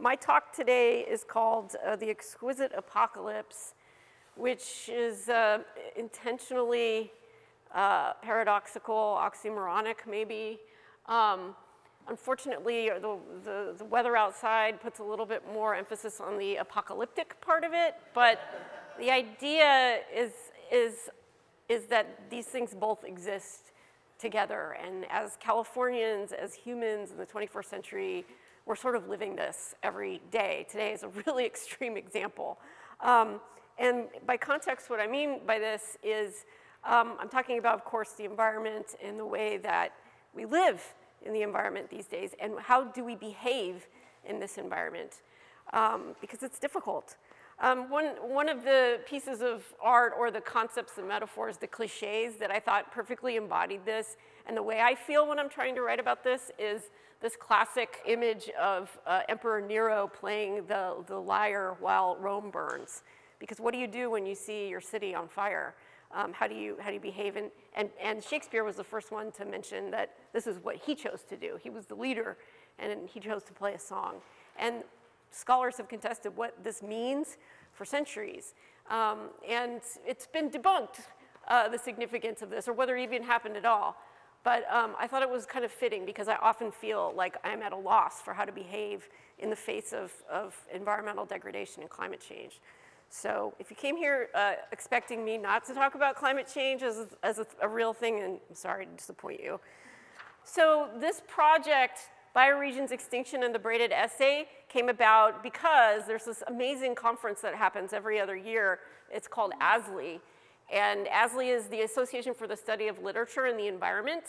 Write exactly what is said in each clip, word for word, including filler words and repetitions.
my talk today is called uh, The Exquisite Apocalypse, which is uh, intentionally uh, paradoxical, oxymoronic maybe. Um, unfortunately, the, the, the weather outside puts a little bit more emphasis on the apocalyptic part of it, but the idea is, is, is that these things both exist together. And as Californians, as humans in the twenty-first century, we're sort of living this every day. Today is a really extreme example. Um, and by context, what I mean by this is um, I'm talking about, of course, the environment and the way that we live in the environment these days, and how do we behave in this environment? Um, because it's difficult. Um, one, one of the pieces of art or the concepts, the metaphors, the cliches that I thought perfectly embodied this and the way I feel when I'm trying to write about this is this classic image of uh, Emperor Nero playing the, the lyre while Rome burns. Because what do you do when you see your city on fire? Um, how do you, how do you behave? And, and, and Shakespeare was the first one to mention that this is what he chose to do. He was the leader and he chose to play a song. And scholars have contested what this means for centuries. Um, and it's been debunked, uh, the significance of this, or whether it even happened at all. But um, I thought it was kind of fitting because I often feel like I'm at a loss for how to behave in the face of, of environmental degradation and climate change. So if you came here uh, expecting me not to talk about climate change as, as a, a real thing, and I'm sorry to disappoint you. So this project, Bioregions, Extinction, and the Braided Essay, came about because there's this amazing conference that happens every other year. It's called A S L E. And A S L E is the Association for the Study of Literature and the Environment.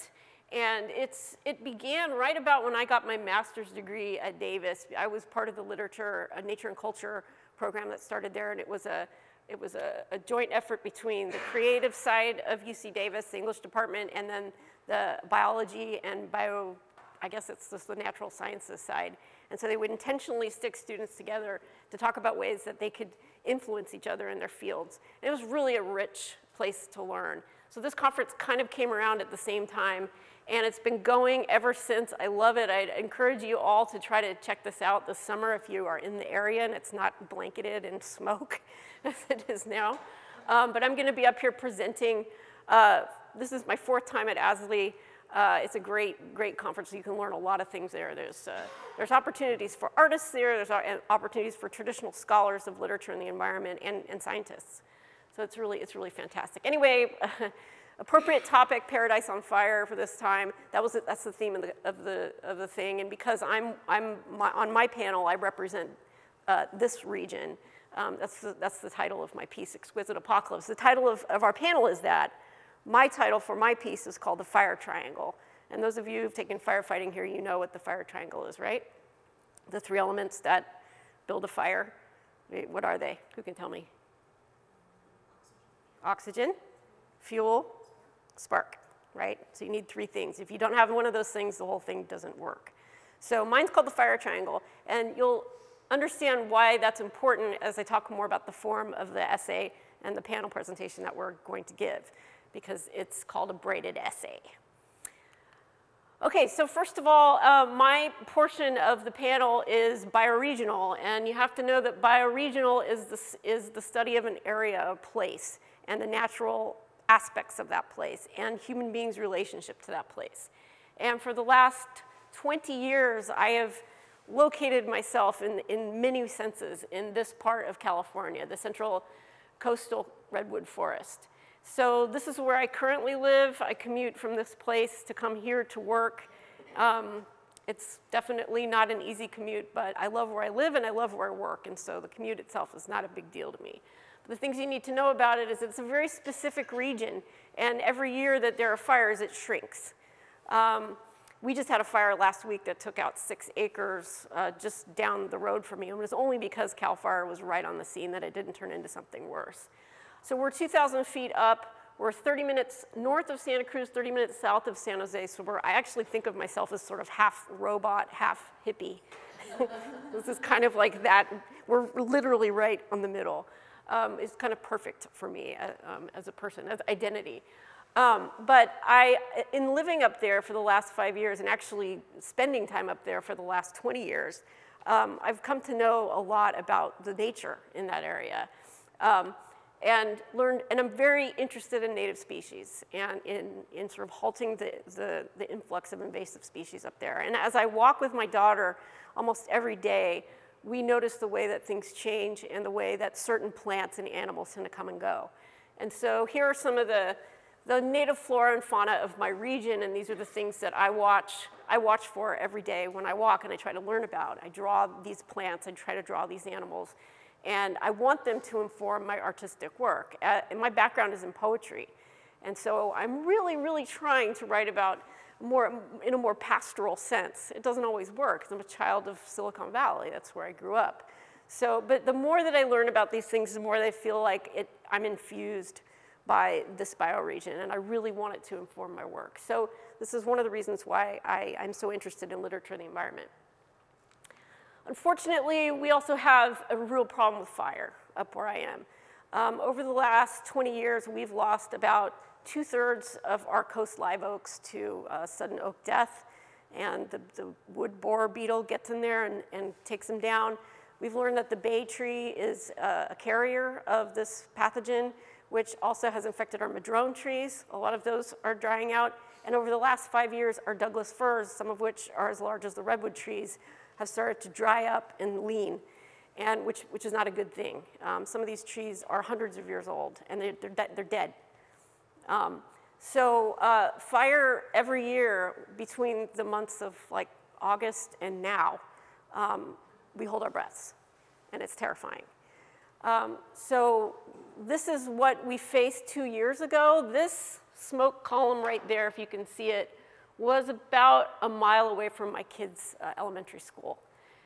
And it's, it began right about when I got my master's degree at Davis. I was part of the literature, uh, nature and culture program that started there. And it was a, it was a, a joint effort between the creative side of U C Davis, the English department, and then the biology and bio, I guess it's just the natural sciences side. And so they would intentionally stick students together to talk about ways that they could influence each other in their fields. And it was really a rich place to learn. So this conference kind of came around at the same time, and it's been going ever since. I love it. I'd encourage you all to try to check this out this summer if you are in the area and it's not blanketed in smoke as it is now. Um, but I'm gonna be up here presenting. Uh, this is my fourth time at A S L E. Uh, it's a great, great conference. You can learn a lot of things there. There's, uh, there's opportunities for artists there. There's opportunities for traditional scholars of literature and the environment and, and scientists. So it's really, it's really fantastic. Anyway, uh, appropriate topic, Paradise on Fire for this time. That was, that's the theme of the, of the, of the thing. And because I'm, I'm my, on my panel, I represent uh, this region. Um, that's, the, that's the title of my piece, Exquisite Apocalypse. The title of, of our panel is that. My title for my piece is called The Fire Triangle. And those of you who've taken firefighting here, you know what the fire triangle is, right? The three elements that build a fire. What are they? Who can tell me? Oxygen, fuel, spark, right? So you need three things. If you don't have one of those things, the whole thing doesn't work. So mine's called The Fire Triangle. And you'll understand why that's important as I talk more about the form of the essay and the panel presentation that we're going to give, because it's called a braided essay. Okay, so first of all, uh, my portion of the panel is bioregional, and you have to know that bioregional is the, is the study of an area, a place, and the natural aspects of that place, and human beings' relationship to that place. And for the last twenty years, I have located myself in, in many senses in this part of California, the central coastal redwood forest. So this is where I currently live. I commute from this place to come here to work. Um, it's definitely not an easy commute, but I love where I live and I love where I work, and so the commute itself is not a big deal to me. But the things you need to know about it is it's a very specific region, and every year that there are fires, it shrinks. Um, we just had a fire last week that took out six acres uh, just down the road from me, and it was only because Cal Fire was right on the scene that it didn't turn into something worse. So we're two thousand feet up. We're thirty minutes north of Santa Cruz, thirty minutes south of San Jose. So we're, I actually think of myself as sort of half robot, half hippie. This is kind of like that. We're literally right on the middle. Um, it's kind of perfect for me uh, um, as a person, as identity. Um, but I, in living up there for the last five years and actually spending time up there for the last twenty years, um, I've come to know a lot about the nature in that area. Um, and learned, and I'm very interested in native species and in, in sort of halting the, the, the influx of invasive species up there. And as I walk with my daughter almost every day, we notice the way that things change and the way that certain plants and animals tend to come and go. And so here are some of the, the native flora and fauna of my region, and these are the things that I watch, I watch for every day when I walk and I try to learn about. I draw these plants, I try to draw these animals, and I want them to inform my artistic work. Uh, and my background is in poetry, and so I'm really, really trying to write about more, in a more pastoral sense. It doesn't always work, because I'm a child of Silicon Valley. That's where I grew up. So, but the more that I learn about these things, the more that I feel like it, I'm infused by this bioregion, and I really want it to inform my work. So this is one of the reasons why I, I'm so interested in literature and the environment. Unfortunately, we also have a real problem with fire up where I am. Um, over the last twenty years, we've lost about two-thirds of our coast live oaks to uh, sudden oak death, and the, the wood borer beetle gets in there and, and takes them down. We've learned that the bay tree is uh, a carrier of this pathogen, which also has infected our madrone trees. A lot of those are drying out, and over the last five years, our Douglas firs, some of which are as large as the redwood trees, have started to dry up and lean, and which, which is not a good thing. Um, some of these trees are hundreds of years old, and they're, they're, de they're dead. Um, so uh, fire every year between the months of like August and now, um, we hold our breaths, and it's terrifying. Um, so this is what we faced two years ago. This smoke column right there, if you can see it, was about a mile away from my kids' uh, elementary school.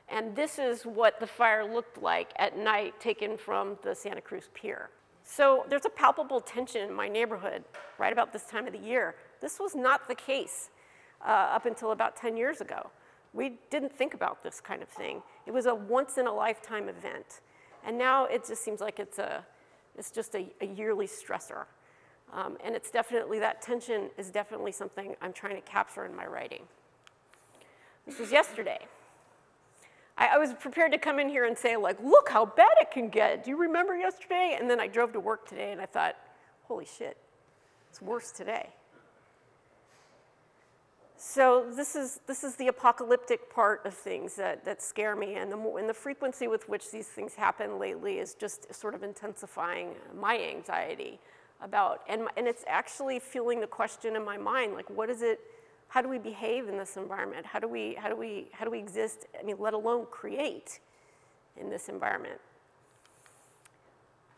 And this is what the fire looked like at night, taken from the Santa Cruz Pier. So there's a palpable tension in my neighborhood right about this time of the year. This was not the case uh, up until about ten years ago. We didn't think about this kind of thing. It was a once-in-a-lifetime event. And now it just seems like it's, a, it's just a, a yearly stressor. Um, and it's definitely, that tension is definitely something I'm trying to capture in my writing. This was yesterday. I, I was prepared to come in here and say, like, look how bad it can get. Do you remember yesterday? And then I drove to work today and I thought, holy shit, it's worse today. So this is, this is the apocalyptic part of things that, that scare me. And the, and the frequency with which these things happen lately is just sort of intensifying my anxiety about, and, and it's actually fueling the question in my mind, like, what is it, how do we behave in this environment? How do we, how do we, how do we exist, I mean, let alone create in this environment?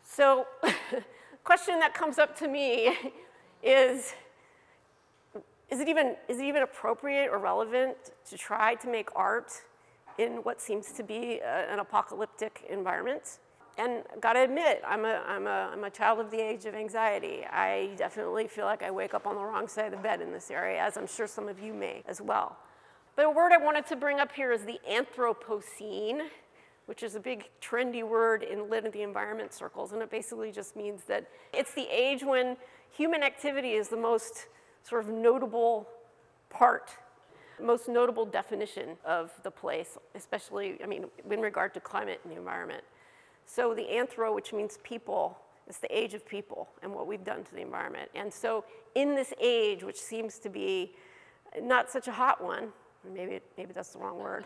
So the question that comes up to me is, is it even, is it even appropriate or relevant to try to make art in what seems to be a, an apocalyptic environment? And gotta admit, I'm a, I'm, a, I'm a child of the age of anxiety. I definitely feel like I wake up on the wrong side of the bed in this area, as I'm sure some of you may as well. But a word I wanted to bring up here is the Anthropocene, which is a big trendy word in lit and the environment circles. And it basically just means that it's the age when human activity is the most sort of notable part, most notable definition of the place, especially, I mean, in regard to climate and the environment. So the anthro, which means people, it's the age of people and what we've done to the environment. And so in this age, which seems to be not such a hot one, maybe, maybe that's the wrong word,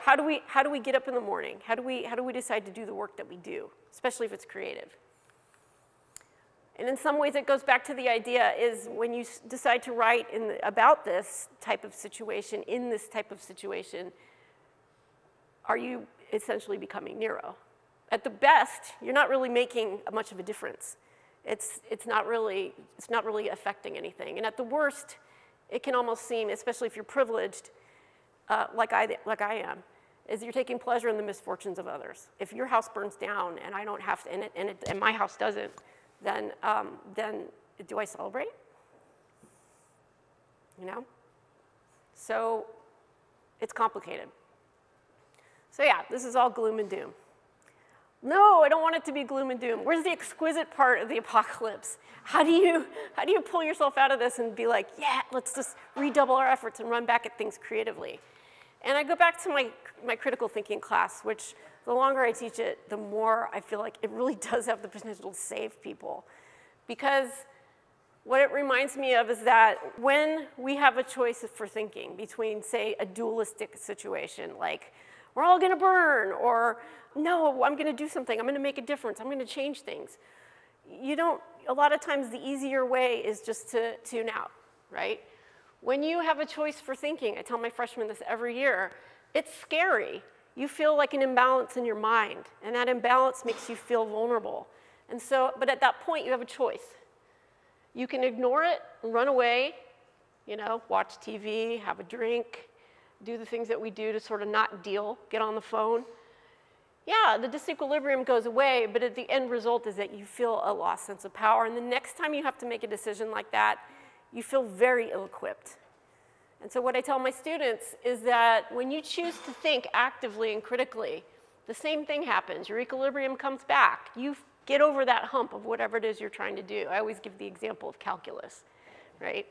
how do we, how do we get up in the morning? How do we, how do we decide to do the work that we do, especially if it's creative? And in some ways, it goes back to the idea is when you decide to write in the, about this type of situation, in this type of situation, are you essentially becoming Nero? At the best, you're not really making much of a difference. It's, it's, not really, it's not really affecting anything. And at the worst, it can almost seem, especially if you're privileged, uh, like, I, like I am, is you're taking pleasure in the misfortunes of others. If your house burns down and I don't have to, and, it, and, it, and my house doesn't, then, um, then do I celebrate? You know? So it's complicated. So yeah, this is all gloom and doom. No, I don't want it to be gloom and doom. Where's the exquisite part of the apocalypse? How do you, how do you pull yourself out of this and be like, yeah, let's just redouble our efforts and run back at things creatively? And I go back to my, my critical thinking class, which the longer I teach it, the more I feel like it really does have the potential to save people. Because what it reminds me of is that when we have a choice for thinking between, say, a dualistic situation, like we're all gonna burn, or no, I'm gonna do something, I'm gonna make a difference, I'm gonna change things. You don't, a lot of times the easier way is just to tune out, right? When you have a choice for thinking, I tell my freshmen this every year, it's scary. You feel like an imbalance in your mind, and that imbalance makes you feel vulnerable. And so, but at that point, you have a choice. You can ignore it, run away, you know, watch T V, have a drink, do the things that we do to sort of not deal, get on the phone. Yeah, the disequilibrium goes away, but at the end result is that you feel a lost sense of power. And the next time you have to make a decision like that, you feel very ill-equipped. And so what I tell my students is that when you choose to think actively and critically, the same thing happens. Your equilibrium comes back. You get over that hump of whatever it is you're trying to do. I always give the example of calculus, right?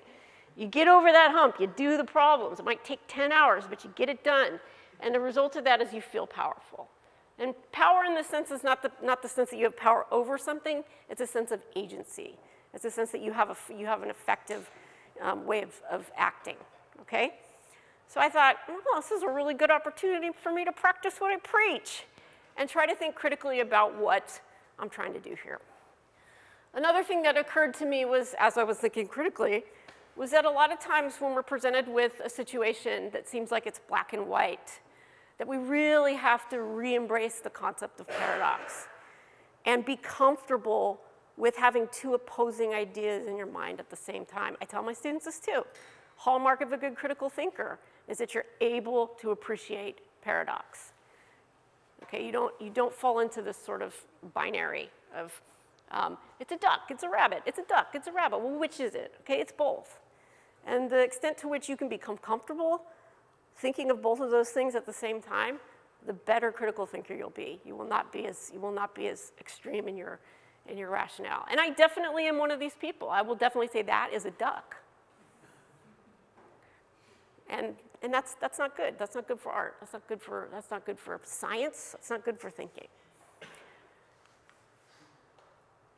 You get over that hump. You do the problems. It might take ten hours, but you get it done. And the result of that is you feel powerful. And power in this sense is not the, not the sense that you have power over something. It's a sense of agency. It's a sense that you have, a, you have an effective um, way of, of acting, okay? So I thought, oh, this is a really good opportunity for me to practice what I preach and try to think critically about what I'm trying to do here. Another thing that occurred to me was, as I was thinking critically, was that a lot of times when we're presented with a situation that seems like it's black and white, that we really have to re-embrace the concept of paradox and be comfortable with having two opposing ideas in your mind at the same time. I tell my students this too. Hallmark of a good critical thinker is that you're able to appreciate paradox. Okay, you don't, you don't fall into this sort of binary of, um, it's a duck, it's a rabbit, it's a duck, it's a rabbit. Well, which is it? Okay, it's both. And the extent to which you can become comfortable thinking of both of those things at the same time, the better critical thinker you'll be. You will not be as, you will not be as extreme in your, in your rationale. And I definitely am one of these people. I will definitely say that is a duck. And, and that's, that's not good. That's not good for art. That's not good for, that's not good for science. That's not good for thinking.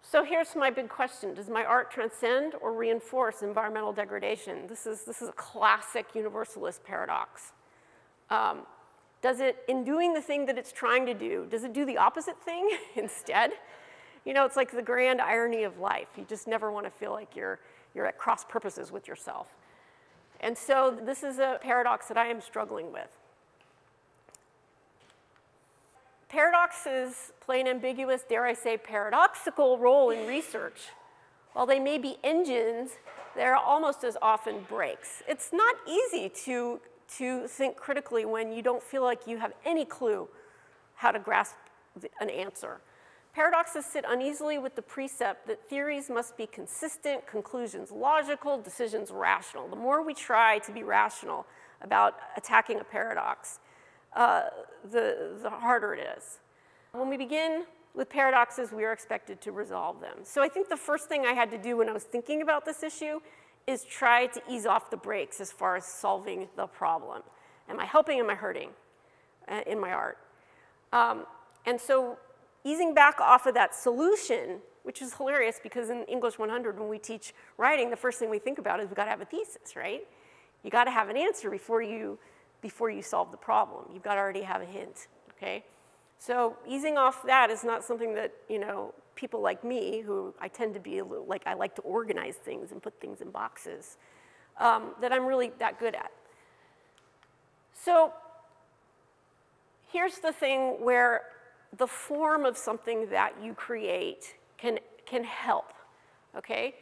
So here's my big question. Does my art transcend or reinforce environmental degradation? This is, this is a classic universalist paradox. Um, does it, in doing the thing that it's trying to do, does it do the opposite thing instead? You know, it's like the grand irony of life. You just never want to feel like you're, you're at cross purposes with yourself. And so this is a paradox that I am struggling with. Paradoxes play an ambiguous, dare I say, paradoxical role in research. While they may be engines, they're almost as often brakes. It's not easy to, to think critically when you don't feel like you have any clue how to grasp an answer. Paradoxes sit uneasily with the precept that theories must be consistent, conclusions logical, decisions rational. The more we try to be rational about attacking a paradox, Uh, the, the harder it is. When we begin with paradoxes, we are expected to resolve them. So I think the first thing I had to do when I was thinking about this issue is try to ease off the brakes as far as solving the problem. Am I helping? Am I hurting uh, in my art? Um, and so easing back off of that solution, which is hilarious because in English one hundred, when we teach writing, the first thing we think about is we've got to have a thesis, right? You've got to have an answer before you before you solve the problem. You've got to already have a hint, okay? So easing off that is not something that, you know, people like me, who I tend to be a little, like I like to organize things and put things in boxes, um, that I'm really that good at. So here's the thing where the form of something that you create can, can help, okay?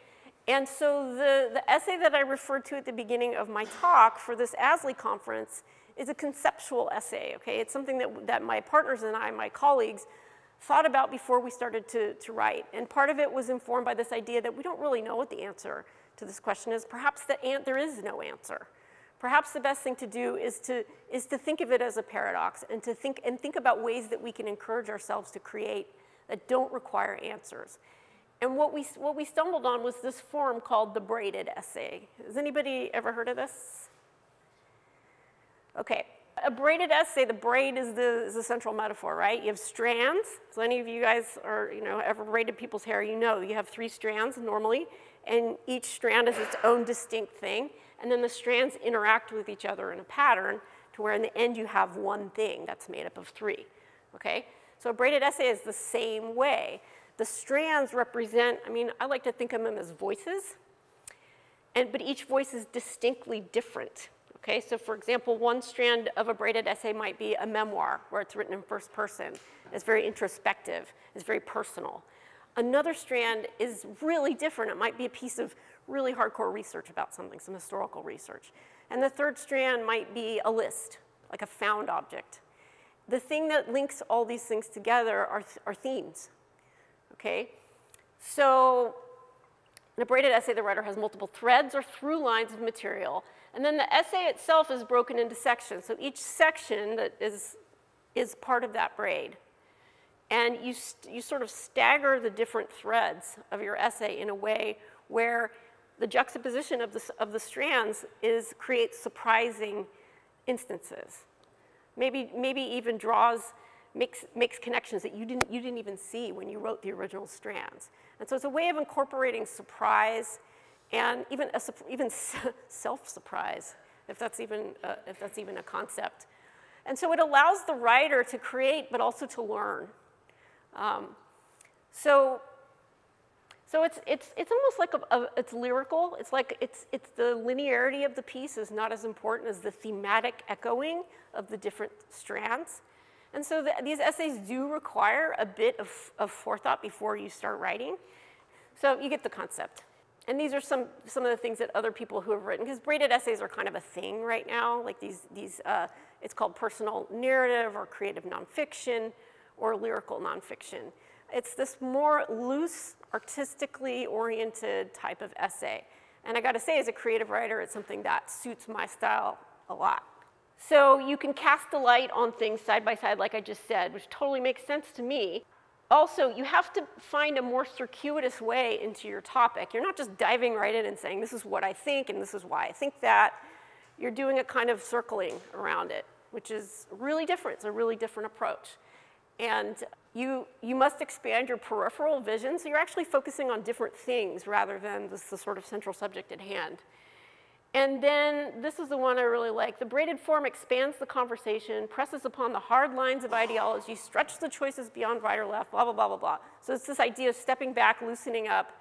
And so the, the essay that I referred to at the beginning of my talk for this A S L E conference is a conceptual essay, okay? It's something that, that my partners and I, my colleagues, thought about before we started to, to write. And part of it was informed by this idea that we don't really know what the answer to this question is. Perhaps the an- there is no answer. Perhaps the best thing to do is to, is to think of it as a paradox and to think, and think about ways that we can encourage ourselves to create that don't require answers. And what we, what we stumbled on was this form called the braided essay. Has anybody ever heard of this? Okay, A braided essay, the braid is the, is the central metaphor, right? You have strands. So any of you guys are, you know, ever braided people's hair, you know you have three strands normally, and each strand is its own distinct thing. And then the strands interact with each other in a pattern to where in the end you have one thing that's made up of three, okay? So a braided essay is the same way. The strands represent, I mean, I like to think of them as voices, and, but each voice is distinctly different. Okay, so for example, one strand of a braided essay might be a memoir where it's written in first person. It's very introspective, it's very personal. Another strand is really different. It might be a piece of really hardcore research about something, some historical research. And the third strand might be a list, like a found object. The thing that links all these things together are, th- are themes, okay? So in a braided essay, the writer has multiple threads or through lines of material. And then the essay itself is broken into sections. So each section that is, is part of that braid. And you, you sort of stagger the different threads of your essay in a way where the juxtaposition of the, of the strands is, creates surprising instances. Maybe, maybe even draws, makes, makes connections that you didn't, you didn't even see when you wrote the original strands. And so it's a way of incorporating surprise and even a, even self-surprise, if that's even uh, if that's even a concept. And so it allows the writer to create, but also to learn. Um, so, so it's it's it's almost like a, a, it's lyrical. It's like it's it's the linearity of the piece is not as important as the thematic echoing of the different strands. And so the, these essays do require a bit of, of forethought before you start writing. So you get the concept. And these are some, some of the things that other people who have written, because braided essays are kind of a thing right now, like these, these uh, it's called personal narrative or creative nonfiction or lyrical nonfiction. It's this more loose, artistically oriented type of essay. And I gotta say, as a creative writer, it's something that suits my style a lot. So you can cast the light on things side by side, like I just said, which totally makes sense to me. Also, you have to find a more circuitous way into your topic. You're not just diving right in and saying, this is what I think, and this is why I think that. You're doing a kind of circling around it, which is really different. It's a really different approach. And you, you must expand your peripheral vision, so you're actually focusing on different things rather than just the sort of central subject at hand. And then this is the one I really like. The braided form expands the conversation, presses upon the hard lines of ideology, stretches the choices beyond right or left, blah, blah, blah, blah, blah. So it's this idea of stepping back, loosening up,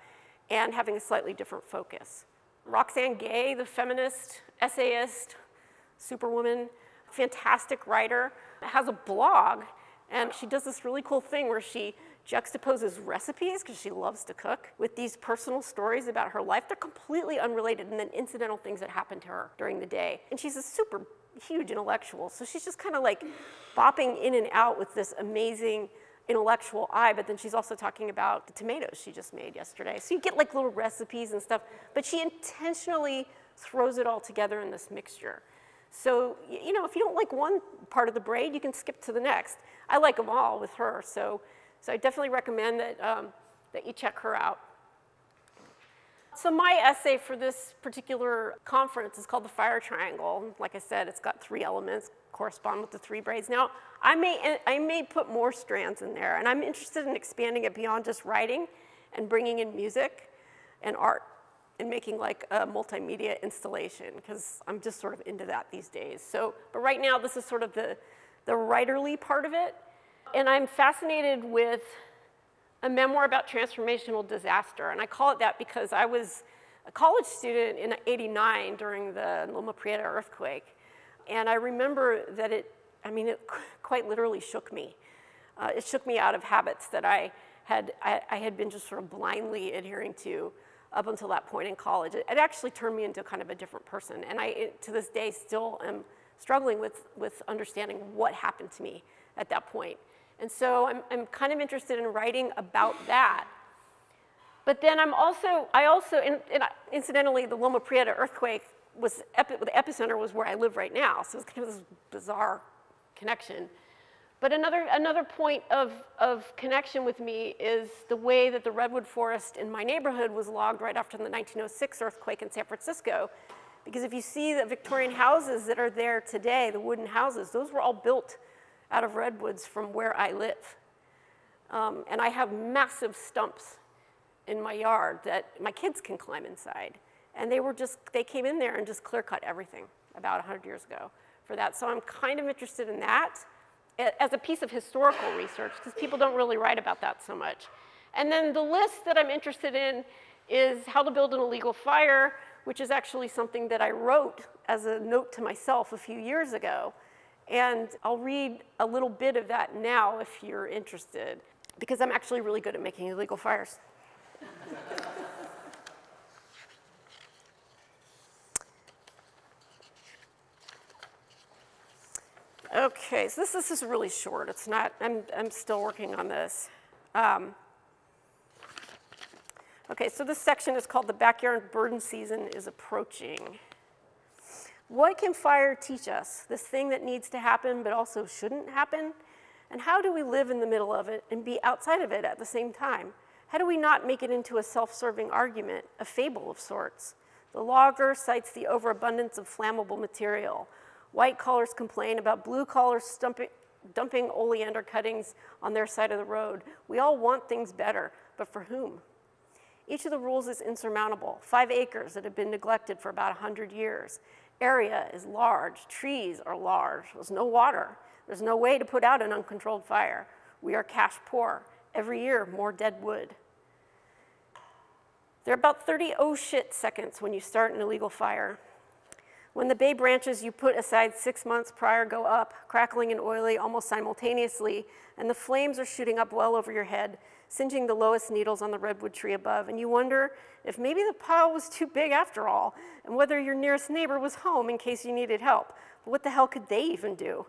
and having a slightly different focus. Roxane Gay, the feminist, essayist, superwoman, fantastic writer, has a blog, and she does this really cool thing where she juxtaposes recipes, because she loves to cook, with these personal stories about her life. They're completely unrelated, and then incidental things that happened to her during the day. And she's a super huge intellectual, so she's just kind of like bopping in and out with this amazing intellectual eye, but then she's also talking about the tomatoes she just made yesterday. So you get like little recipes and stuff, but she intentionally throws it all together in this mixture. So, you know, if you don't like one part of the braid, you can skip to the next. I like them all with her, so So I definitely recommend that, um, that you check her out. So my essay for this particular conference is called The Fire Triangle. Like I said, it's got three elements, correspond with the three braids. Now, I may, I may put more strands in there, and I'm interested in expanding it beyond just writing and bringing in music and art and making like a multimedia installation, because I'm just sort of into that these days. So, but right now, this is sort of the, the writerly part of it. And I'm fascinated with a memoir about transformational disaster. And I call it that because I was a college student in eighty-nine during the Loma Prieta earthquake. And I remember that it, I mean, it quite literally shook me. Uh, it shook me out of habits that I had, I, I had been just sort of blindly adhering to up until that point in college. It, it actually turned me into kind of a different person. And I, it, to this day, still am struggling with, with understanding what happened to me at that point. And so I'm, I'm kind of interested in writing about that. But then I'm also, I also, and, and incidentally, the Loma Prieta earthquake was, epi the epicenter was where I live right now. So it's kind of this bizarre connection. But another, another point of, of connection with me is the way that the redwood forest in my neighborhood was logged right after the nineteen oh six earthquake in San Francisco, Because if you see the Victorian houses that are there today, the wooden houses, those were all built out of redwoods from where I live. Um, and I have massive stumps in my yard that my kids can climb inside. And they were just, they came in there and just clear cut everything about one hundred years ago for that. So I'm kind of interested in that as a piece of historical research, because people don't really write about that so much. And then the list that I'm interested in is how to build an illegal fire, which is actually something that I wrote as a note to myself a few years ago. And I'll read a little bit of that now if you're interested, because I'm actually really good at making illegal fires. Okay, so this, this is really short. It's not, I'm, I'm still working on this. Um, Okay, so this section is called The Backyard Burden Season is Approaching. What can fire teach us? This thing that needs to happen but also shouldn't happen? And how do we live in the middle of it and be outside of it at the same time? How do we not make it into a self-serving argument, a fable of sorts? The logger cites the overabundance of flammable material. White collars complain about blue collars stumping, dumping oleander cuttings on their side of the road. We all want things better, but for whom? Each of the rules is insurmountable. Five acres that have been neglected for about one hundred years. Area is large. Trees are large. There's no water. There's no way to put out an uncontrolled fire. We are cash poor. Every year, more dead wood. There are about thirty oh shit seconds when you start an illegal fire. When the bay branches you put aside six months prior go up, crackling and oily almost simultaneously, and the flames are shooting up well over your head, singeing the lowest needles on the redwood tree above, and you wonder if maybe the pile was too big after all, and whether your nearest neighbor was home in case you needed help. But what the hell could they even do?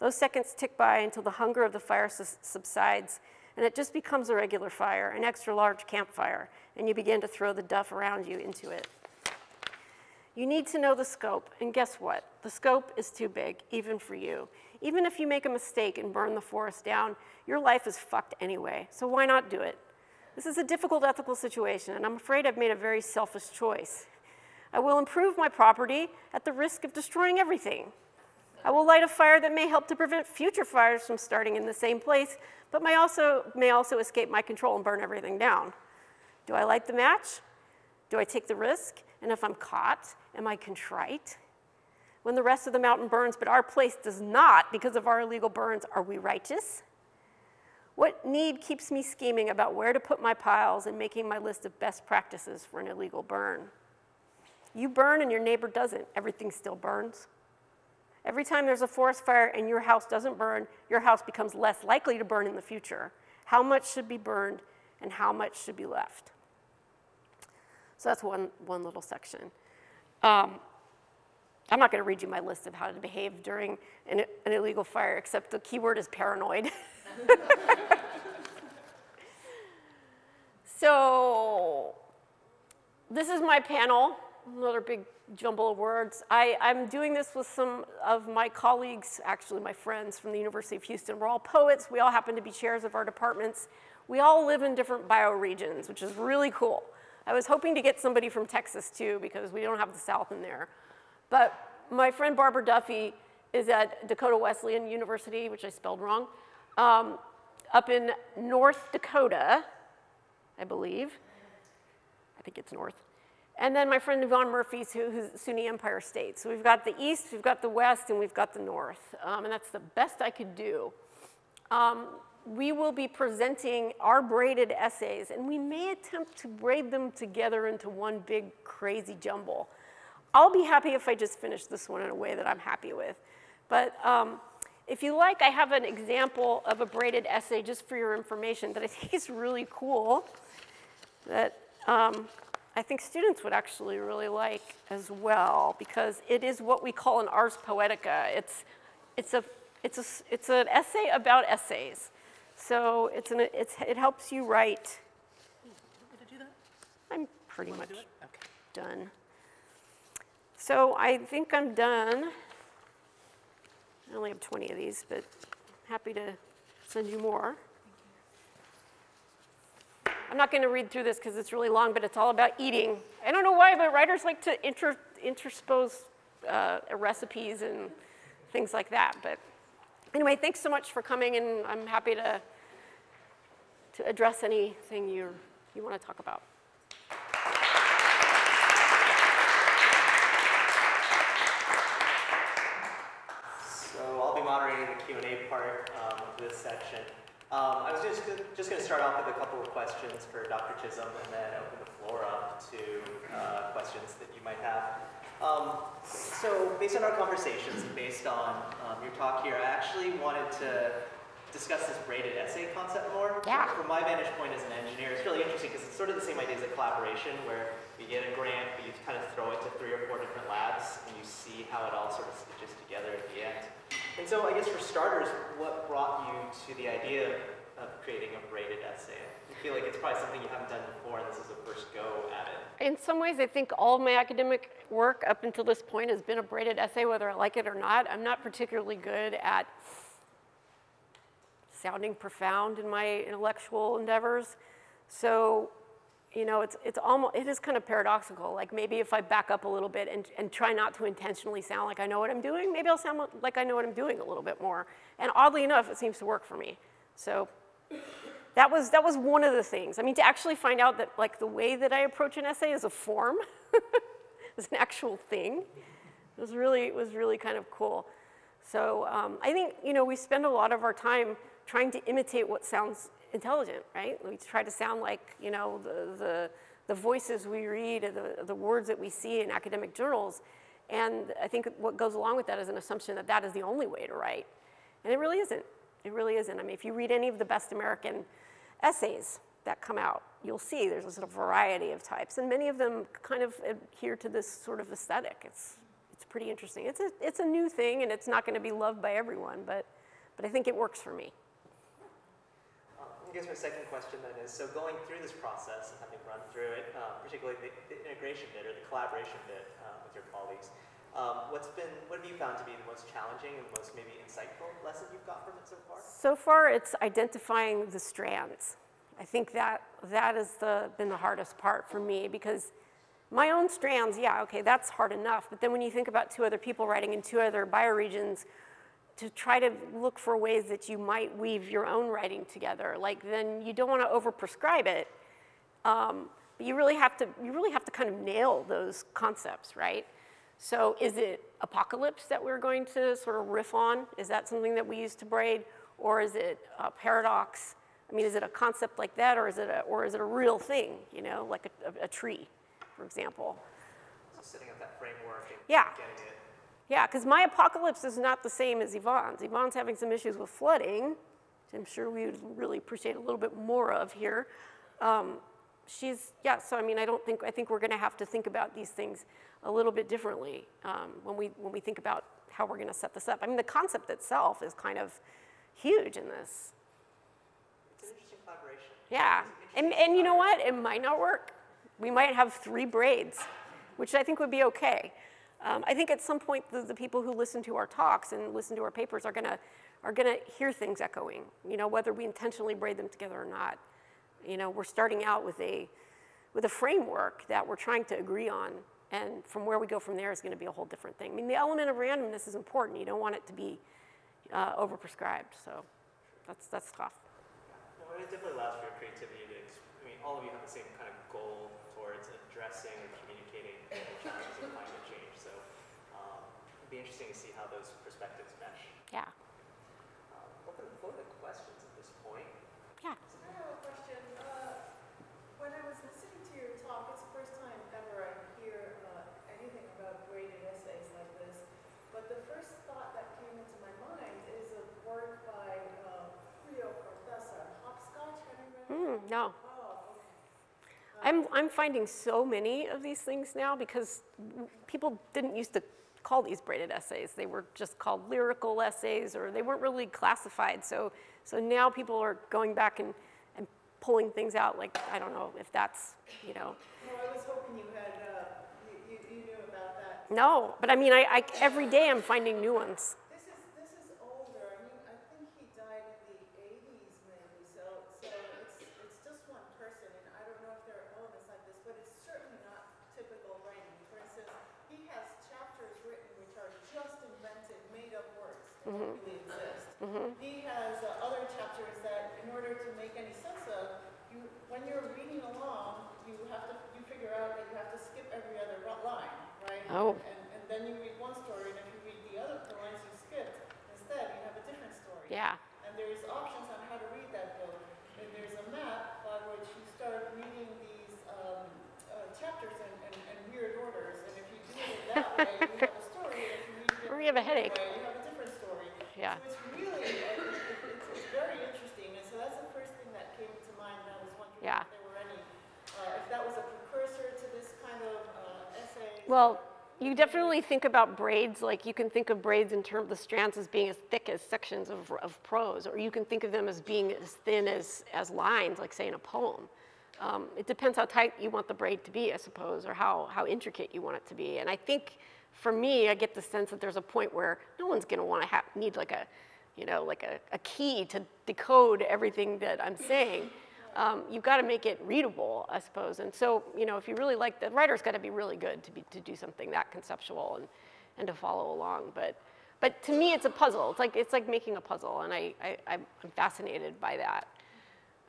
Those seconds tick by until the hunger of the fire subsides, and it just becomes a regular fire, an extra large campfire, and you begin to throw the duff around you into it. You need to know the scope, and guess what? The scope is too big, even for you. Even if you make a mistake and burn the forest down, your life is fucked anyway, so why not do it? This is a difficult ethical situation, and I'm afraid I've made a very selfish choice. I will improve my property at the risk of destroying everything. I will light a fire that may help to prevent future fires from starting in the same place, but may also, may also escape my control and burn everything down. Do I light the match? Do I take the risk? And if I'm caught, am I contrite? When the rest of the mountain burns, but our place does not because of our illegal burns, are we righteous? What need keeps me scheming about where to put my piles and making my list of best practices for an illegal burn? You burn and your neighbor doesn't, everything still burns. Every time there's a forest fire and your house doesn't burn, your house becomes less likely to burn in the future. How much should be burned and how much should be left? So that's one, one little section. Um, I'm not going to read you my list of how to behave during an, an illegal fire, except the key word is paranoid. So this is my panel, another big jumble of words. I, I'm doing this with some of my colleagues, actually my friends from the University of Houston. We're all poets. We all happen to be chairs of our departments. We all live in different bioregions, which is really cool. I was hoping to get somebody from Texas too, because we don't have the South in there. But my friend Barbara Duffy is at Dakota Wesleyan University, which I spelled wrong, um, up in North Dakota, I believe. I think it's North. And then my friend Yvonne Murphy's, who, who's at SUNY Empire State. So we've got the East, we've got the West, and we've got the North. Um, and that's the best I could do. Um, We will be presenting our braided essays, and we may attempt to braid them together into one big crazy jumble. I'll be happy if I just finish this one in a way that I'm happy with. But um, if you like, I have an example of a braided essay just for your information that I think is really cool, that um, I think students would actually really like as well, because it is what we call an Ars Poetica. It's, it's, a, it's, a, it's an essay about essays. So it's an, it's, it helps you write. Did I do that? I'm pretty much done. So I think I'm done. I only have twenty of these, but happy to send you more. I'm not going to read through this because it's really long, but it's all about eating. I don't know why, but writers like to inter interspose uh, recipes and things like that. But anyway, thanks so much for coming, and I'm happy to, to address anything you you want to talk about. So I'll be moderating the Q and A part um, of this section. Um, I was just, just going to start off with a couple of questions for Doctor Chisholm and then open the floor up to uh, questions that you might have. Um, so based on our conversations and based on um, your talk here, I actually wanted to discuss this braided essay concept more. Yeah. From my vantage point as an engineer, it's really interesting because it's sort of the same idea as a collaboration where you get a grant, but you kind of throw it to three or four different labs and you see how it all sort of stitches together at the end. And so I guess for starters, what brought you to the idea of creating a braided essay? I feel like it's probably something you haven't done before and this is the first go at it. In some ways, I think all my academic work up until this point has been a braided essay, whether I like it or not. I'm not particularly good at sounding profound in my intellectual endeavors. So, you know, it's, it's almost, it is kind of paradoxical. Like maybe if I back up a little bit and, and try not to intentionally sound like I know what I'm doing, maybe I'll sound like I know what I'm doing a little bit more. And oddly enough, it seems to work for me. So that was, that was one of the things. I mean, to actually find out that like the way that I approach an essay is a form, is an actual thing, it was really, it was really kind of cool. So um, I think, you know, we spend a lot of our time trying to imitate what sounds intelligent, right? We try to sound like, you know, the, the, the voices we read or the, the words that we see in academic journals. And I think what goes along with that is an assumption that that is the only way to write. And it really isn't. It really isn't. I mean, if you read any of the best American essays that come out, you'll see there's a sort of variety of types. And many of them kind of adhere to this sort of aesthetic. It's, it's pretty interesting. It's a, it's a new thing, and it's not going to be loved by everyone, but, but I think it works for me. I guess my second question then is, so going through this process and having run through it, um, particularly the, the integration bit or the collaboration bit um, with your colleagues, um, what's been, what have you found to be the most challenging and most maybe insightful lesson you've got from it so far? So far, it's identifying the strands. I think that that has the, been the hardest part for me because my own strands, yeah, okay, that's hard enough. But then when you think about two other people writing in two other bioregions, to try to look for ways that you might weave your own writing together. Like then you don't want to overprescribe it, um, but you really have to you really have to kind of nail those concepts, right? So is it apocalypse that we're going to sort of riff on? Is that something that we use to braid, or is it a paradox? I mean, is it a concept like that, or is it a, or is it a real thing? You know, like a, a tree, for example. So setting up that framework and yeah. getting it. Yeah, because my apocalypse is not the same as Yvonne's. Yvonne's having some issues with flooding, which I'm sure we would really appreciate a little bit more of here. Um, she's, yeah, so I mean, I don't think, I think we're gonna have to think about these things a little bit differently um, when we, when we think about how we're gonna set this up. I mean, the concept itself is kind of huge in this. It's an interesting collaboration. Yeah, and, and you know what? It might not work. We might have three braids, which I think would be okay. Um, I think at some point the, the people who listen to our talks and listen to our papers are gonna are gonna hear things echoing. You know, whether we intentionally braid them together or not. You know, we're starting out with a with a framework that we're trying to agree on, and from where we go from there is going to be a whole different thing. I mean, the element of randomness is important. You don't want it to be uh, overprescribed. So that's that's tough. Well, it definitely allows for your creativity to. I mean, all of you have the same kind of goal towards addressing or communicating the challenges of climate change. It'd be interesting to see how those perspectives mesh. Yeah. Um, open the floor to questions at this point. Yeah. So I have a question. Uh, when I was listening to your talk, it's the first time ever I hear uh, anything about graded essays like this. But the first thought that came into my mind is a work by Julio uh, Cortázar on hopscotch. Have you read it? Mm, no. Oh. Um, I'm I'm finding so many of these things now because people didn't used to call these braided essays. They were just called lyrical essays, or they weren't really classified. So, so now people are going back and, and pulling things out. Like, I don't know if that's, you know. No, I was hoping you had, uh, you, you, you knew about that. No, but I mean, I, I, every day I'm finding new ones. This is, this is older. I mean, I think he died in the eighties maybe, so, so it's, it's just one person, and I don't know if there are elements like this, but it's certainly not typical writing. For instance, he had mm-hmm. really exist. Mm-hmm. He has uh, other chapters that, in order to make any sense of, you, when you're reading along, you have to you figure out that you have to skip every other line, right? Oh. And, and then you read one story, and if you read the other the lines you skipped, instead you have a different story. Yeah. And there's options on how to read that book. And there's a map by which you start reading these um, uh, chapters in, in, in weird orders, and if you do it that way, you have a story. And if you read it or you have a headache. Way, you have a different story. Yeah. So it's really, uh, it's, it's very interesting, and so that's the first thing that came to mind. And I was wondering yeah. if there were any, uh, if that was a precursor to this kind of uh, essay. Well, you definitely think about braids, like you can think of braids in terms of the strands as being as thick as sections of, of prose, or you can think of them as being as thin as, as lines, like say in a poem. Um, it depends how tight you want the braid to be, I suppose, or how, how intricate you want it to be. And I think for me, I get the sense that there's a point where no one's gonna wanna have, need like a, you know, like a, a key to decode everything that I'm saying. Um, you've got to make it readable, I suppose. And so, you know, if you really like, the writer's got to be really good to be to do something that conceptual and and to follow along. But but to me, it's a puzzle. It's like it's like making a puzzle, and I, I I'm fascinated by that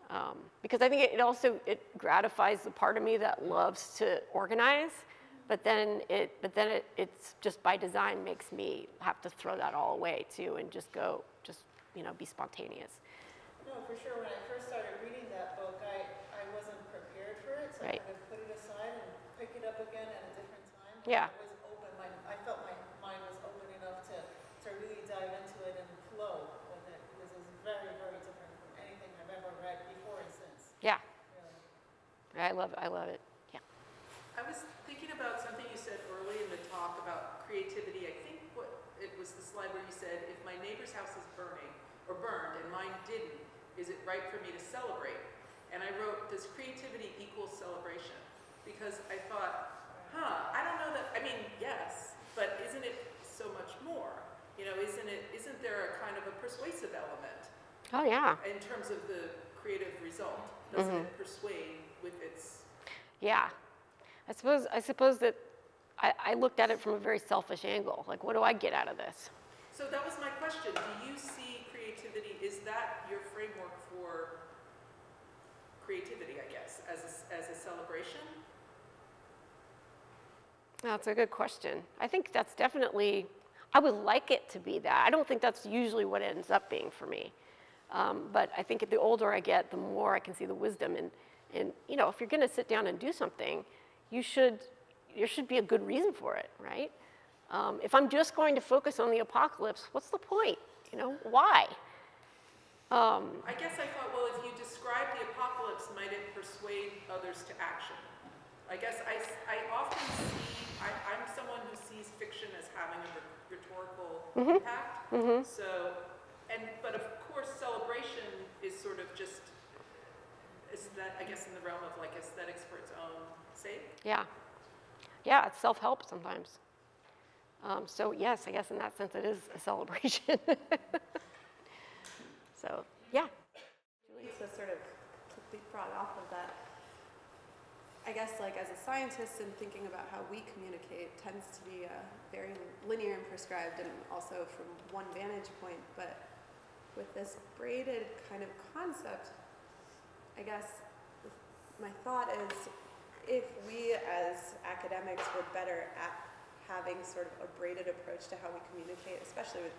um, because I think it, it also it gratifies the part of me that loves to organize, but then it but then it it's just by design makes me have to throw that all away too and just go just you know be spontaneous. No, for sure. When I first started reading that book, I, I wasn't prepared for it, so right. I kind of put it aside and pick it up again at a different time. Yeah. I was open. My, I felt my mind was open enough to, to really dive into it and flow with it, because it was very, very different from anything I've ever read before and since. Yeah. Really. I love it. I love it. Yeah. I was thinking about something you said early in the talk about creativity. I think what it was the slide where you said, if my neighbor's house is burning or burned and mine didn't, is it right for me to celebrate? And I wrote, does creativity equal celebration? Because I thought, huh, I don't know that, I mean, yes, but isn't it so much more? You know, isn't it, isn't there a kind of a persuasive element? Oh, yeah. In terms of the creative result, doesn't mm-hmm. it persuade with its? Yeah, I suppose, I suppose that I, I looked at it from a very selfish angle. Like, what do I get out of this? So that was my question. Do you see creativity, is that your framework for creativity, I guess, as a, as a celebration? That's a good question. I think that's definitely, I would like it to be that. I don't think that's usually what it ends up being for me. Um, but I think the older I get, the more I can see the wisdom. And, and you know, if you're going to sit down and do something, you should, there should be a good reason for it, right? Um, if I'm just going to focus on the apocalypse, what's the point? You know, why? Um, I guess I thought, well, if you describe the apocalypse, might it persuade others to action? I guess I, I often see, I, I'm someone who sees fiction as having a rhetorical mm-hmm. impact. Mm-hmm. So, and, but of course, celebration is sort of just, is that, I guess, in the realm of like aesthetics for its own sake? Yeah. Yeah, it's self-help sometimes. Um, so yes, I guess in that sense it is a celebration. So yeah. So sort of to be brought off of that, I guess like as a scientist and thinking about how we communicate tends to be uh, very linear and prescribed and also from one vantage point, but with this braided kind of concept, I guess my thought is if we as academics were better at having sort of a braided approach to how we communicate, especially with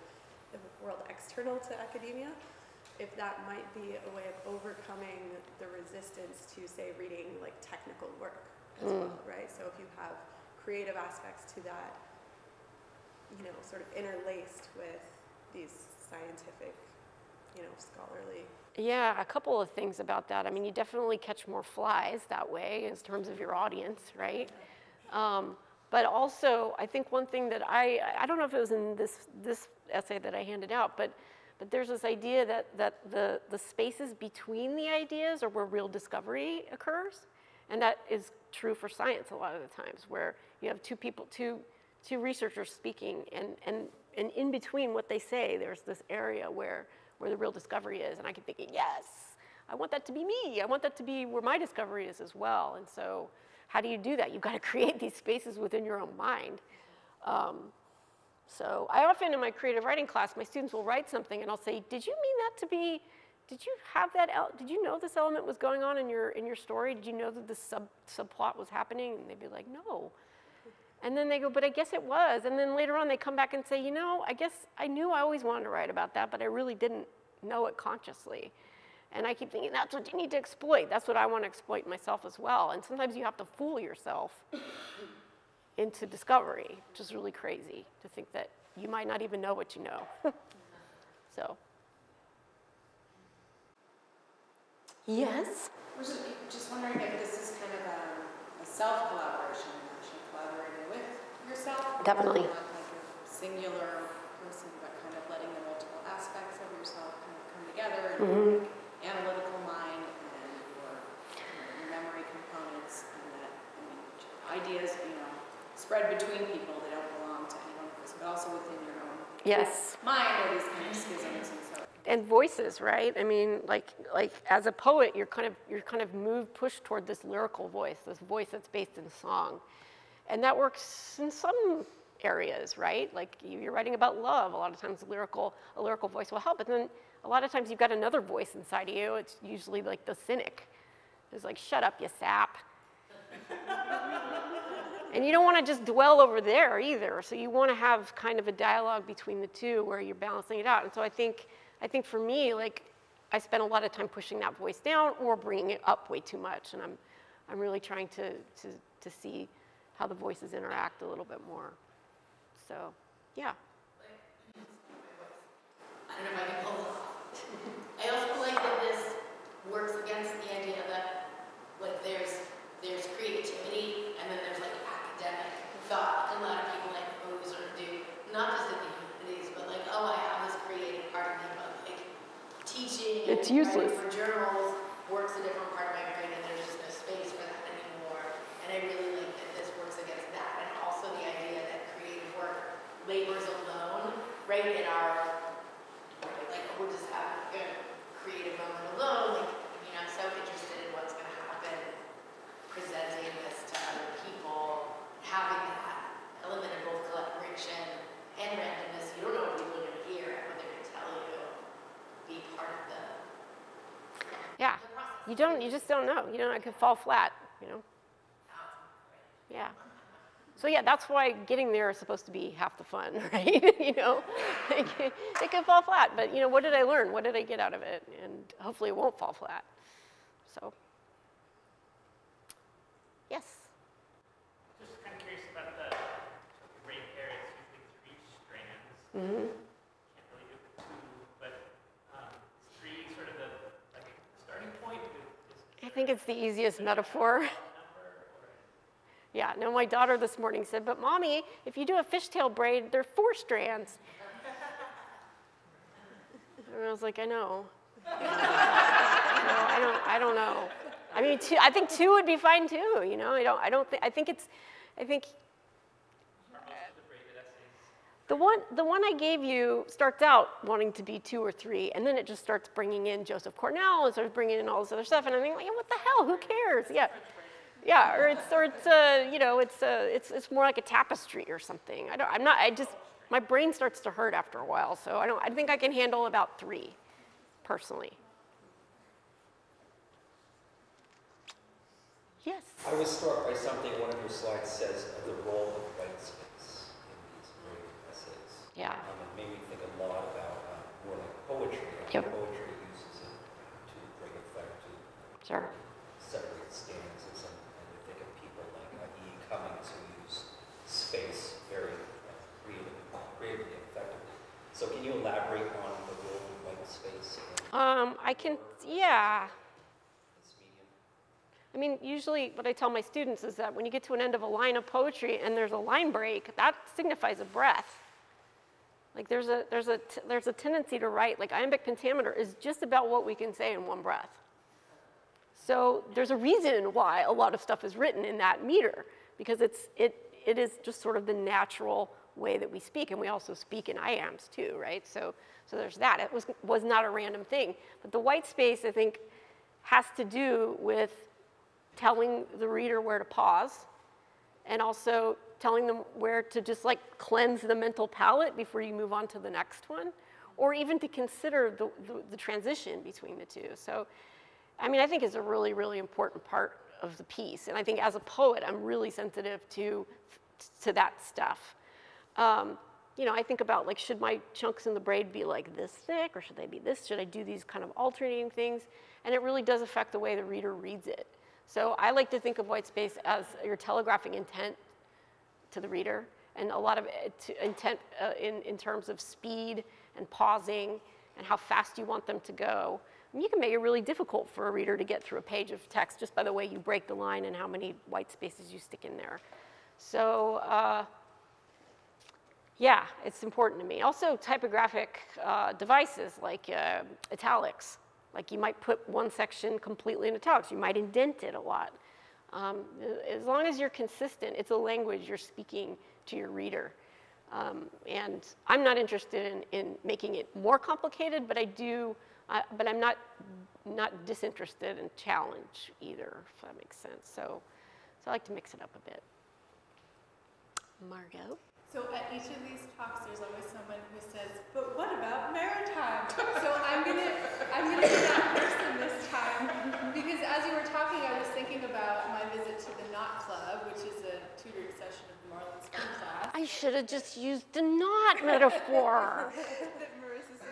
the world external to academia, if that might be a way of overcoming the resistance to, say, reading like technical work as mm. well, right? So if you have creative aspects to that, you know, sort of interlaced with these scientific, you know, scholarly. Yeah, a couple of things about that. I mean, you definitely catch more flies that way in terms of your audience, right? Um, But also, I think one thing that I, I don't know if it was in this, this essay that I handed out, but, but there's this idea that, that the, the spaces between the ideas are where real discovery occurs. And that is true for science a lot of the times, where you have two people, two, two researchers speaking, and, and, and in between what they say, there's this area where, where the real discovery is. And I keep thinking, yes, I want that to be me. I want that to be where my discovery is as well. And so, how do you do that? You've got to create these spaces within your own mind. Um, So I often, in my creative writing class, my students will write something, and I'll say, did you mean that to be, did you have that, el did you know this element was going on in your, in your story? Did you know that this sub, subplot was happening? And they'd be like, no. And then they go, but I guess it was. And then later on, they come back and say, you know, I guess I knew I always wanted to write about that, but I really didn't know it consciously. And I keep thinking, that's what you need to exploit. That's what I want to exploit myself as well. And sometimes you have to fool yourself into discovery, which is really crazy to think that you might not even know what you know. So. Yes? I was just wondering if this is kind of a, a self-collaboration, actually collaborating with yourself. Definitely. Not like a singular person, but kind of letting the multiple aspects of yourself kind of come together. And mm-hmm. analytical mind and your, you know, memory components, and that, I mean, ideas, you know, spread between people, they don't belong to anyone else, but also within your own yes. mind are these kind of schisms and so. And voices, right? I mean, like like as a poet, you're kind of you're kind of moved, pushed toward this lyrical voice, this voice that's based in song, and that works in some areas, right? Like you're writing about love, a lot of times lyrical a lyrical voice will help, but then a lot of times you've got another voice inside of you. It's usually like the cynic. It's like, shut up, you sap. And you don't want to just dwell over there either. So you want to have kind of a dialogue between the two where you're balancing it out. And so I think, I think for me, like I spent a lot of time pushing that voice down or bringing it up way too much. And I'm, I'm really trying to, to, to see how the voices interact a little bit more. So, yeah. I don't know if I can pull this off. I also feel like that this works against the idea that like there's there's creativity and then there's like academic thought, and a lot of people like always sort of do not just in the humanities, but like, oh, I have this creative part of me, but like teaching it's and useless. Writing for journals works a different part of my brain, and there's just no space for that anymore. And I really like that this works against that, and also the idea that creative work labors alone, right, in our we'll just have a creative moment alone. Like, I mean, I'm so interested in what's going to happen, presenting this to other people, having that element of both collaboration and randomness. You don't know what people are going to hear and what they're going to tell you. Be part of the, yeah. the process. You don't. You just don't know. You don't. I could fall flat. You know. Yeah. So yeah, that's why getting there is supposed to be half the fun, right? You know, it, can, it can fall flat, but you know, what did I learn? What did I get out of it? And hopefully it won't fall flat. So, yes. Just kind of curious about the great areas usually three strands. Mm-hmm. Can't really do it two, but um, three sort of the like starting point. I think it's the easiest metaphor. Yeah, no, my daughter this morning said, but mommy, if you do a fishtail braid, there are four strands. And I was like, I know. No, I don't, I don't know. I mean, two, I think two would be fine too, you know? I don't, I don't think, I think it's, I think. The one, the one I gave you starts out wanting to be two or three, and then it just starts bringing in Joseph Cornell and starts bringing in all this other stuff, and I'm like, what the hell, who cares? Yeah. Yeah, or it's or it's uh, you know it's uh, it's it's more like a tapestry or something. I don't. I'm not. I just my brain starts to hurt after a while, so I don't. I think I can handle about three, personally. Yes. I was struck by something one of your slides says of the role of white space in these great essays. Yeah. Um, it made me think a lot about uh, more like poetry. Like yep. Poetry uses it to bring effect to sure. separate stands. Cummings, who use space very creatively and effectively. So can you elaborate on the role of white space? Um, I can, yeah. This medium? I mean, usually what I tell my students is that when you get to an end of a line of poetry and there's a line break, that signifies a breath. Like there's a, there's a, t there's a tendency to write, like iambic pentameter is just about what we can say in one breath. So there's a reason why a lot of stuff is written in that meter. Because it's, it, it is just sort of the natural way that we speak, and we also speak in iambs too, right? So, so there's that. It was, was not a random thing. But the white space, I think, has to do with telling the reader where to pause and also telling them where to just like cleanse the mental palette before you move on to the next one, or even to consider the, the, the transition between the two. So, I mean, I think it's a really, really important part of the piece. And I think as a poet, I'm really sensitive to, to that stuff. Um, you know, I think about like, should my chunks in the braid be like this thick, or should they be this? Should I do these kind of alternating things? And it really does affect the way the reader reads it. So I like to think of white space as your telegraphing intent to the reader, and a lot of intent uh, in, in terms of speed and pausing and how fast you want them to go. I mean, you can make it really difficult for a reader to get through a page of text just by the way you break the line and how many white spaces you stick in there. So uh, yeah, it's important to me. Also typographic uh, devices like uh, italics. Like you might put one section completely in italics. You might indent it a lot. Um, as long as you're consistent, it's a language you're speaking to your reader. Um, and I'm not interested in, in making it more complicated, but I do, uh, but I'm not, not disinterested in challenge either, if that makes sense. So, so I like to mix it up a bit. Margot? So at each of these talks, there's always someone who says, but what about maritime? So I'm going to I'm gonna be that person this time, because as you were talking, I was thinking about my visit to the Knot Club, which is a tutoring session of Marlin's class. I should have just used the knot metaphor. That Marissa's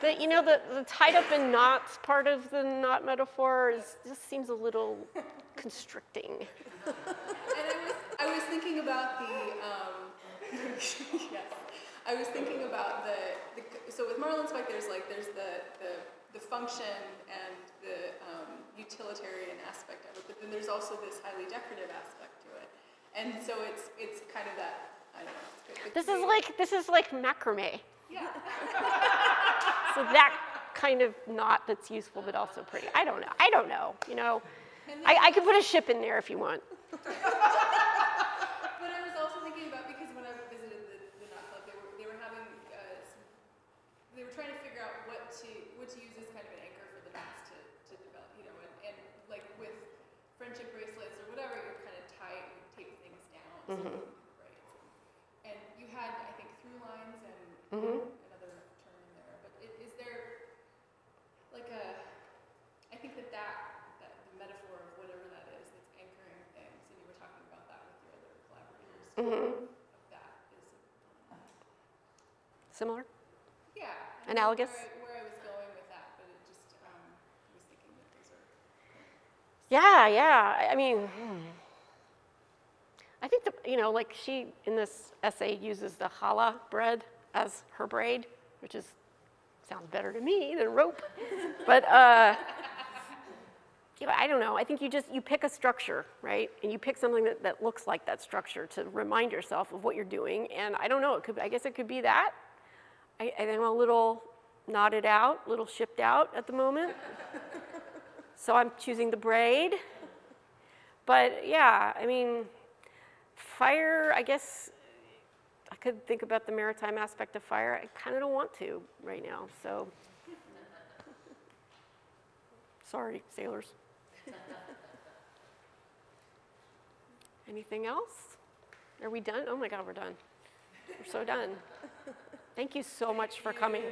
the, you know, the, the tied up in knots part of the knot metaphor is, just seems a little constricting. And I was, I was thinking about the... Um, yes. I was thinking about the, the so with Marlin Spike there's like there's the the, the function and the um, utilitarian aspect of it, but then there's also this highly decorative aspect to it, and so it's it's kind of that. I don't know. It's good, this is like this is like macrame. Yeah. So that kind of knot that's useful but also pretty. I don't know. I don't know. You know, I, I could put a ship in there if you want. Trying to figure out what to what to use as kind of an anchor for the knots to, to develop, you know, and, and like with friendship bracelets or whatever, you kind of tie and tape things down, mm-hmm. right? And you had, I think, through lines and mm-hmm. another term in there. But it, is there like a? I think that, that that the metaphor of whatever that is, that's anchoring things, and you were talking about that with your other collaborators. Mm-hmm. Of that is similar. Yeah. Analogous? Where, where I was going with that, but it just, um, I was thinking that those are. Yeah, yeah. I mean, I think, the, you know, like she in this essay uses the challah bread as her braid, which is, sounds better to me than rope. But, uh, yeah, I don't know. I think you just, you pick a structure, right? And you pick something that, that looks like that structure to remind yourself of what you're doing. And I don't know, it could, I guess it could be that. I, I'm a little knotted out, a little shipped out at the moment. So I'm choosing the braid. But yeah, I mean, fire, I guess I could think about the maritime aspect of fire. I kind of don't want to right now, so. Sorry, sailors. Anything else? Are we done? Oh my God, we're done. We're so done. Thank you so much for coming.